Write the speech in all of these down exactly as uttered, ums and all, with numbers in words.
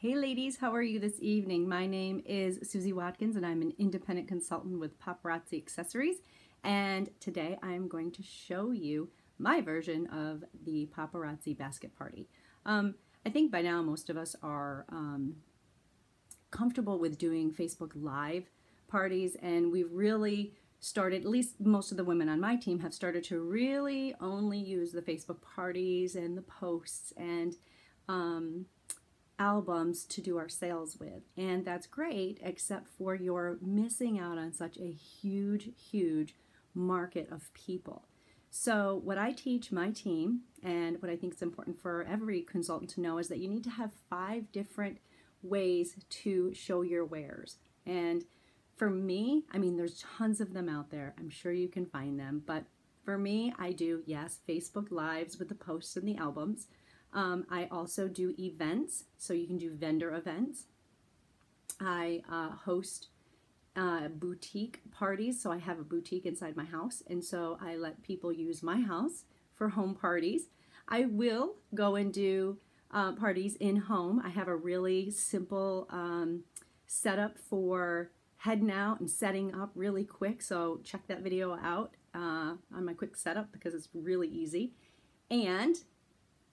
Hey ladies, how are you this evening? My name is Susie Watkins and I'm an independent consultant with Paparazzi Accessories, and today I'm going to show you my version of the paparazzi basket party. Um, I think by now most of us are um, comfortable with doing Facebook Live parties, and we've really started, at least most of the women on my team have started to really only use the Facebook parties and the posts and um, albums to do our sales with, and that's great, except for you're missing out on such a huge huge market of people. So what I teach my team, and what I think is important for every consultant to know, is that you need to have five different ways to show your wares. And for me, I mean, there's tons of them out there, I'm sure you can find them, but for me, I do, yes, Facebook Lives with the posts and the albums. Um, I also do events, so you can do vendor events. I uh, host uh, boutique parties, so I have a boutique inside my house, and so I let people use my house for home parties. I will go and do uh, parties in home. I have a really simple um, setup for heading out and setting up really quick, so check that video out uh, on my quick setup because it's really easy. And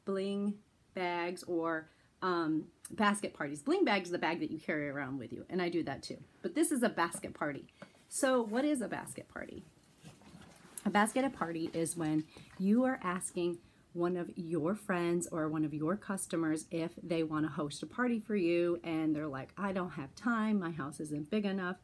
bling bags or um, basket parties. Bling bag is the bag that you carry around with you, and I do that too. But this is a basket party. So what is a basket party? A basket party is when you are asking one of your friends or one of your customers if they want to host a party for you, and they're like, I don't have time, my house isn't big enough,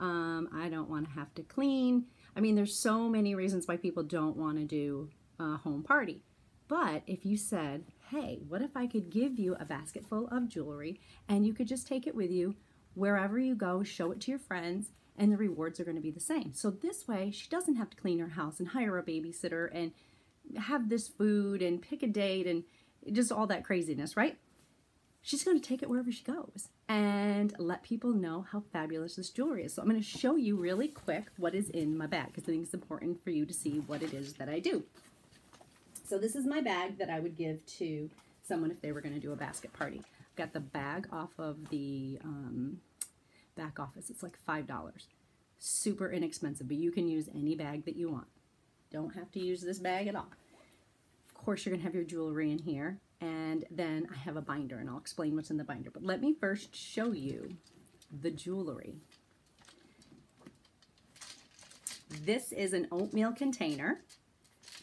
um, I don't want to have to clean. I mean, there's so many reasons why people don't want to do a home party. But if you said, hey, what if I could give you a basket full of jewelry and you could just take it with you wherever you go, show it to your friends, and the rewards are going to be the same. So this way, she doesn't have to clean her house and hire a babysitter and have this food and pick a date and just all that craziness, right? She's going to take it wherever she goes and let people know how fabulous this jewelry is. So I'm going to show you really quick what is in my bag, because I think it's important for you to see what it is that I do. So this is my bag that I would give to someone if they were going to do a basket party. I've got the bag off of the um, back office. It's like five dollars. Super inexpensive, but you can use any bag that you want. Don't have to use this bag at all. Of course, you're going to have your jewelry in here. And then I have a binder, and I'll explain what's in the binder. But let me first show you the jewelry. This is an oatmeal container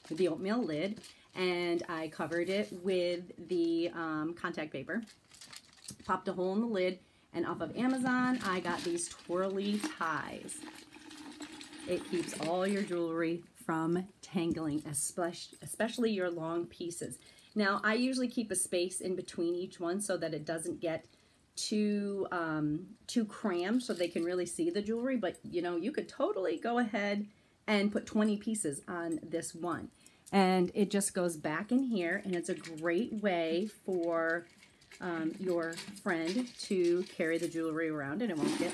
with the oatmeal lid, and I covered it with the um, contact paper, popped a hole in the lid, and off of Amazon I got these twirly ties. It keeps all your jewelry from tangling, especially your long pieces. Now I usually keep a space in between each one so that it doesn't get too um, too crammed, so they can really see the jewelry, but you know, you could totally go ahead and put twenty pieces on this one. And it just goes back in here, and it's a great way for um, your friend to carry the jewelry around, and it won't get,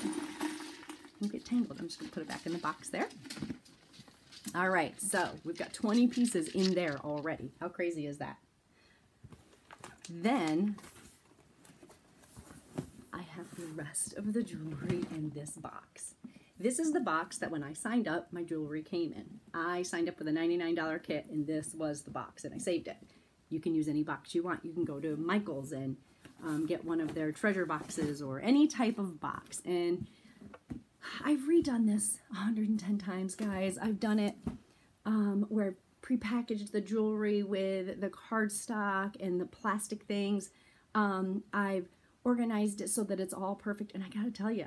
won't get tangled. I'm just gonna put it back in the box there. All right, so we've got twenty pieces in there already. How crazy is that? Then I have the rest of the jewelry in this box. This is the box that when I signed up, my jewelry came in. I signed up with a ninety-nine dollar kit, and this was the box, and I saved it. You can use any box you want. You can go to Michael's and um, get one of their treasure boxes or any type of box. And I've redone this a hundred and ten times, guys. I've done it um, where I prepackaged the jewelry with the cardstock and the plastic things. Um, I've organized it so that it's all perfect, and I gotta tell you,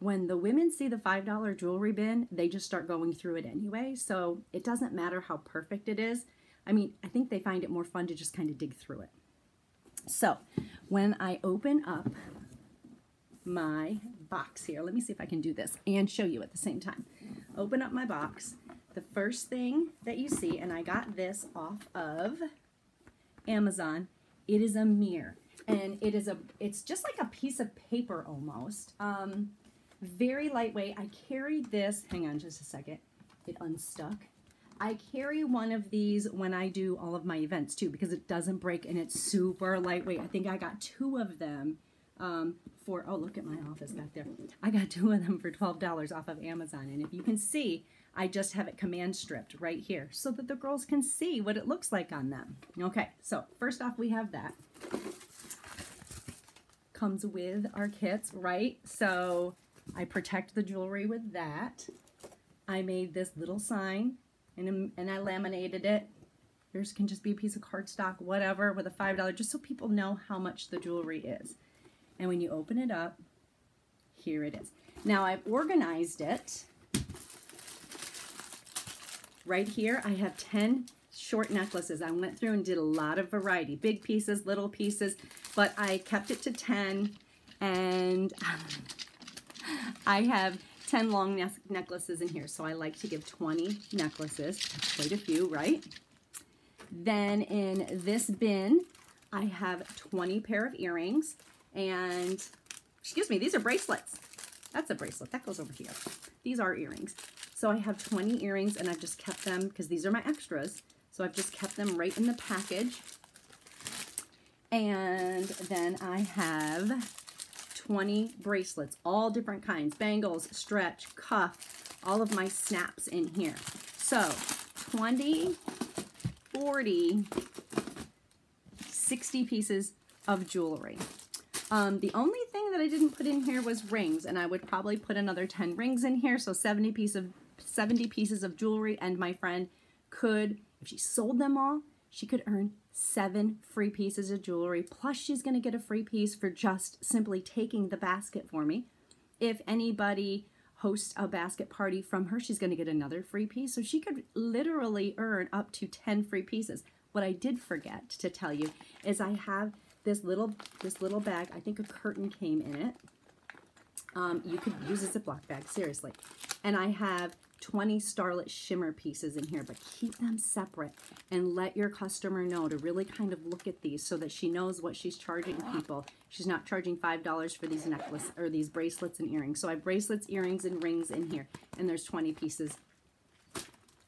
when the women see the five dollar jewelry bin, they just start going through it anyway, so it doesn't matter how perfect it is. I mean, I think they find it more fun to just kind of dig through it. So when I open up my box here, let me see if I can do this and show you at the same time. Open up my box. The first thing that you see, and I got this off of Amazon, it is a mirror. And it is a, it's just like a piece of paper almost. Um, Very lightweight. I carried this, hang on just a second, it unstuck. I carry one of these when I do all of my events too, because it doesn't break and it's super lightweight. I think I got two of them um, for, oh, look at my office back there. I got two of them for twelve dollars off of Amazon. And if you can see, I just have it command stripped right here so that the girls can see what it looks like on them. Okay, so first off, we have that. Comes with our kits, right? So I protect the jewelry with that. I made this little sign and, and I laminated it. Yours can just be a piece of cardstock, whatever, with a five dollar, just so people know how much the jewelry is. And when you open it up, here it is. Now I've organized it. Right here, I have ten short necklaces. I went through and did a lot of variety, big pieces, little pieces, but I kept it to ten, and I have ten long ne necklaces in here. So I like to give twenty necklaces, quite a few, right? Then in this bin, I have twenty pair of earrings and, excuse me, these are bracelets. That's a bracelet. That goes over here. These are earrings. So I have twenty earrings and I've just kept them because these are my extras. So I've just kept them right in the package. And then I have twenty bracelets, all different kinds, bangles, stretch, cuff, all of my snaps in here. So twenty, forty, sixty pieces of jewelry. Um, the only thing that I didn't put in here was rings, and I would probably put another ten rings in here, so seventy, piece of, seventy pieces of jewelry, and my friend could, if she sold them all, she could earn seven free pieces of jewelry, plus she's going to get a free piece for just simply taking the basket for me. If anybody hosts a basket party from her, she's going to get another free piece, so she could literally earn up to ten free pieces. What I did forget to tell you is I have this little this little bag. I think a curtain came in it. Um, you could use a Ziploc bag, seriously. And I have twenty starlit shimmer pieces in here, but keep them separate and let your customer know to really kind of look at these so that she knows what she's charging people. She's not charging five dollars for these necklaces or these bracelets and earrings. So I have bracelets, earrings, and rings in here, and there's twenty pieces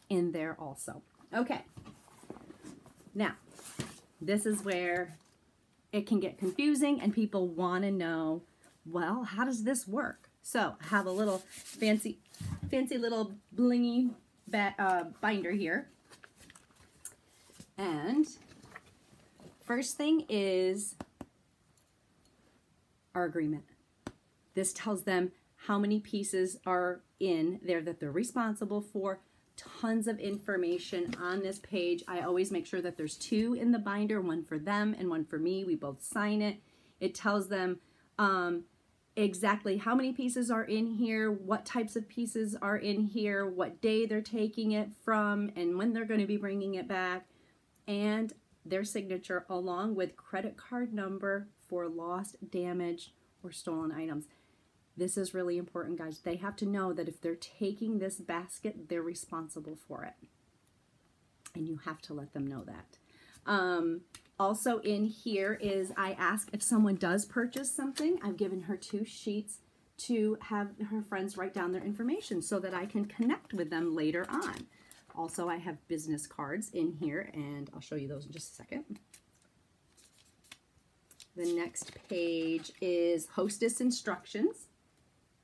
in there also. Okay, now this is where it can get confusing and people want to know, well, how does this work? So I have a little fancy, fancy little blingy uh, binder here. And first thing is our agreement. This tells them how many pieces are in there that they're responsible for. Tons of information on this page. I always make sure that there's two in the binder, one for them and one for me. We both sign it. It tells them um, exactly how many pieces are in here, what types of pieces are in here, what day they're taking it from, and when they're going to be bringing it back, and their signature along with credit card number for lost, damaged, or stolen items. This is really important, guys. They have to know that if they're taking this basket, they're responsible for it, and you have to let them know that. Um, Also in here is I ask if someone does purchase something. I've given her two sheets to have her friends write down their information so that I can connect with them later on. Also, I have business cards in here, and I'll show you those in just a second. The next page is hostess instructions.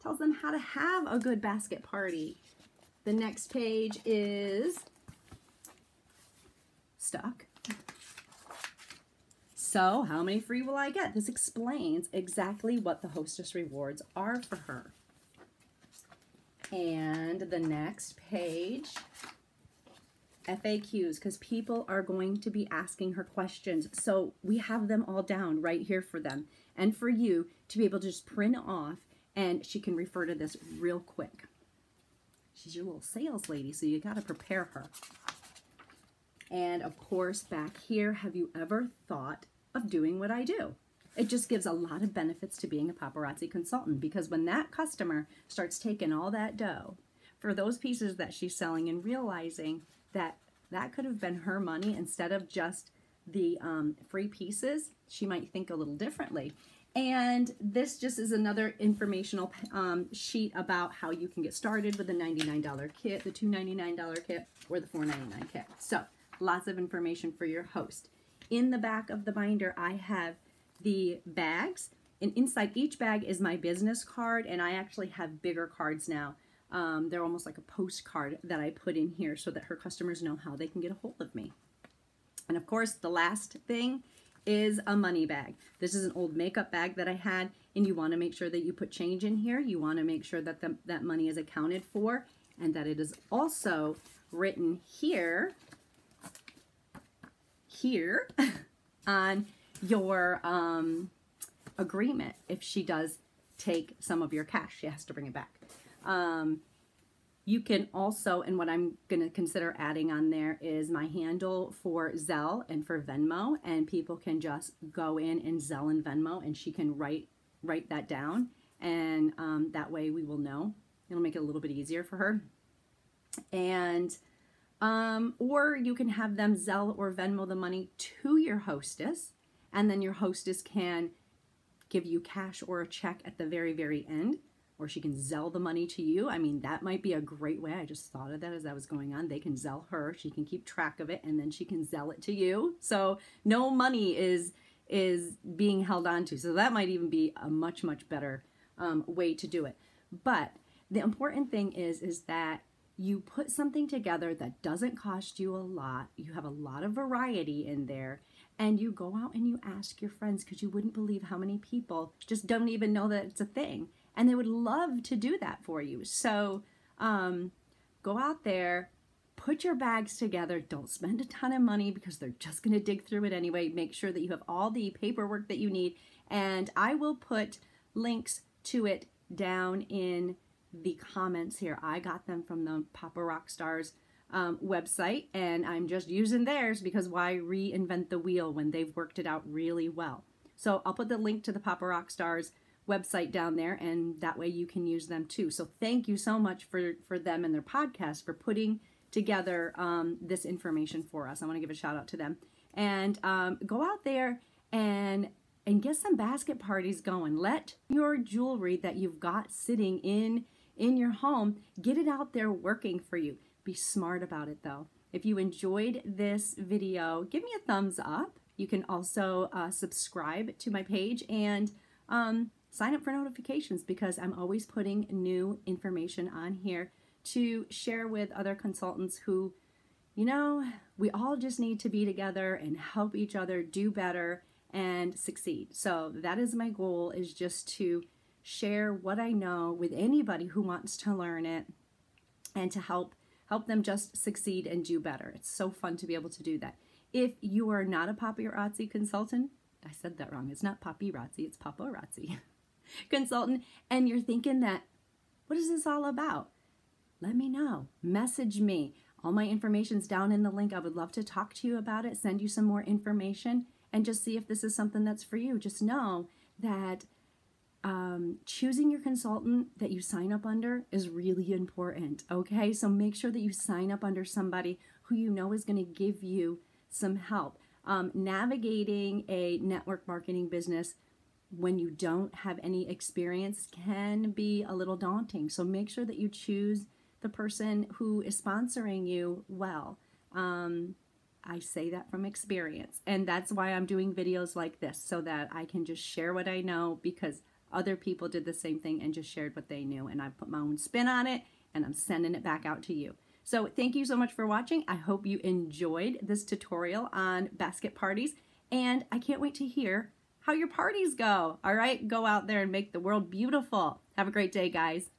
Tells them how to have a good basket party. The next page is stock. So how many free will I get? This explains exactly what the hostess rewards are for her. And the next page, F A Qs, because people are going to be asking her questions. So we have them all down right here for them and for you to be able to just print off, and she can refer to this real quick. She's your little sales lady, so you got to prepare her. And of course, back here, have you ever thought of doing what I do? It just gives a lot of benefits to being a paparazzi consultant, because when that customer starts taking all that dough for those pieces that she's selling and realizing that that could have been her money instead of just the um, free pieces, she might think a little differently. And this just is another informational um, sheet about how you can get started with the ninety-nine dollar kit, the two ninety-nine dollar kit, or the four ninety-nine kit. So lots of information for your host. In the back of the binder, I have the bags And inside each bag is my business card, and I actually have bigger cards now. Um, they're almost like a postcard that I put in here so that her customers know how they can get a hold of me. And of course, the last thing is a money bag. This is an old makeup bag that I had, and you want to make sure that you put change in here. You want to make sure that the, that money is accounted for, and that it is also written here, here on your um, agreement. If she does take some of your cash, she has to bring it back. Um, you can also, and what I'm going to consider adding on there is my handle for Zelle and for Venmo, and people can just go in and Zelle and Venmo, and she can write, write that down, and um, that way we will know. It'll make it a little bit easier for her. And, um, or you can have them Zelle or Venmo the money to your hostess, and then your hostess can give you cash or a check at the very, very end. Or she can Zelle the money to you. I mean, that might be a great way. I just thought of that as that was going on. They can Zelle her. She can keep track of it, and then she can Zelle it to you. So no money is is being held on to. So that might even be a much, much better um, way to do it. But the important thing is, is that you put something together that doesn't cost you a lot. You have a lot of variety in there. And you go out and you ask your friends, because you wouldn't believe how many people just don't even know that it's a thing. And they would love to do that for you. So um, go out there, put your bags together. Don't spend a ton of money, because they're just going to dig through it anyway. Make sure that you have all the paperwork that you need. And I will put links to it down in the comments here. I got them from the Papa Rockstars um, website, and I'm just using theirs, because why reinvent the wheel when they've worked it out really well? So I'll put the link to the Papa Rockstars website down there, and that way you can use them too. So thank you so much for, for them and their podcast for putting together um, this information for us. I want to give a shout out to them. And um, go out there and and get some basket parties going. Let your jewelry that you've got sitting in in your home, get it out there working for you. Be smart about it though. If you enjoyed this video, give me a thumbs up. You can also uh, subscribe to my page, and um, sign up for notifications, because I'm always putting new information on here to share with other consultants who, you know, we all just need to be together and help each other do better and succeed. So that is my goal, is just to share what I know with anybody who wants to learn it, and to help help them just succeed and do better. It's so fun to be able to do that. If you are not a paparazzi consultant, I said that wrong. It's not paparazzi, it's paparazzi. Consultant, and you're thinking that, what is this all about? Let me know. Message me. All my information's down in the link. I would love to talk to you about it, send you some more information, and just see if this is something that's for you. Just know that um, choosing your consultant that you sign up under is really important, okay? So make sure that you sign up under somebody who you know is going to give you some help. Um, navigating a network marketing business when you don't have any experience can be a little daunting. So make sure that you choose the person who is sponsoring you well. Um, I say that from experience, and that's why I'm doing videos like this, so that I can just share what I know, because other people did the same thing and just shared what they knew, and I put my own spin on it, and I'm sending it back out to you. So thank you so much for watching. I hope you enjoyed this tutorial on basket parties, and I can't wait to hear how your parties go. All right, go out there and make the world beautiful. Have a great day, guys.